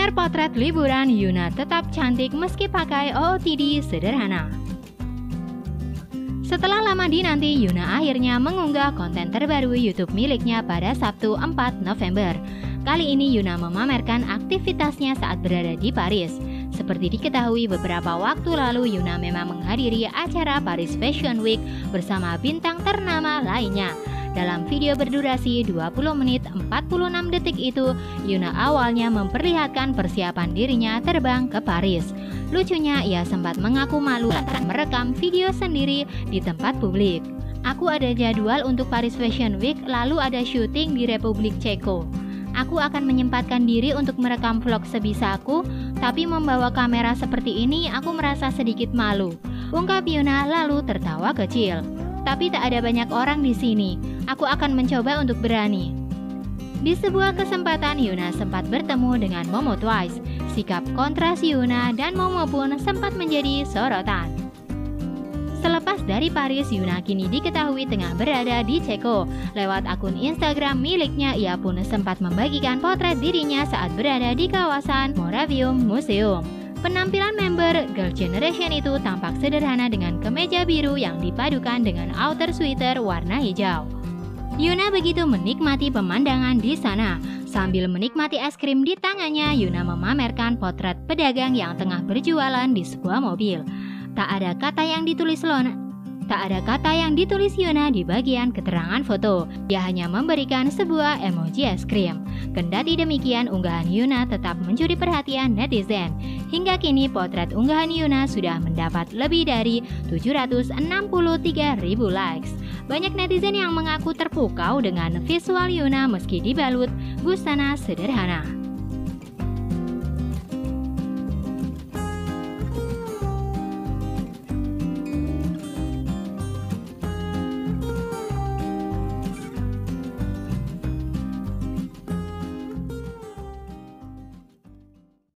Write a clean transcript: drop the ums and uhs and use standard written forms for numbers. Pamer potret liburan, Yoona tetap cantik meski pakai OOTD sederhana. Setelah lama dinanti, Yoona akhirnya mengunggah konten terbaru YouTube miliknya pada Sabtu 4 November. Kali ini Yoona memamerkan aktivitasnya saat berada di Paris. Seperti diketahui beberapa waktu lalu, Yoona memang menghadiri acara Paris Fashion Week bersama bintang ternama lainnya. Dalam video berdurasi 20 menit 46 detik itu, Yoona awalnya memperlihatkan persiapan dirinya terbang ke Paris. Lucunya, ia sempat mengaku malu lantaran merekam video sendiri di tempat publik. "Aku ada jadwal untuk Paris Fashion Week, lalu ada syuting di Republik Ceko. Aku akan menyempatkan diri untuk merekam vlog sebisaku, tapi membawa kamera seperti ini aku merasa sedikit malu," ungkap Yoona lalu tertawa kecil. "Tapi tak ada banyak orang di sini. Aku akan mencoba untuk berani." Di sebuah kesempatan, Yoona sempat bertemu dengan Momo Twice. Sikap kontras Yoona dan Momo pun sempat menjadi sorotan. Selepas dari Paris, Yoona kini diketahui tengah berada di Ceko. Lewat akun Instagram miliknya, ia pun sempat membagikan potret dirinya saat berada di kawasan Moravium Museum. Penampilan member Girl Generation itu tampak sederhana dengan kemeja biru yang dipadukan dengan outer sweater warna hijau. Yoona begitu menikmati pemandangan di sana. Sambil menikmati es krim di tangannya, Yoona memamerkan potret pedagang yang tengah berjualan di sebuah mobil. Tak ada kata yang ditulis Yoona di bagian keterangan foto. Dia hanya memberikan sebuah emoji es krim. Kendati demikian, unggahan Yoona tetap mencuri perhatian netizen. Hingga kini potret unggahan Yoona sudah mendapat lebih dari 763.000 likes. Banyak netizen yang mengaku terpukau dengan visual Yoona meski dibalut busana sederhana.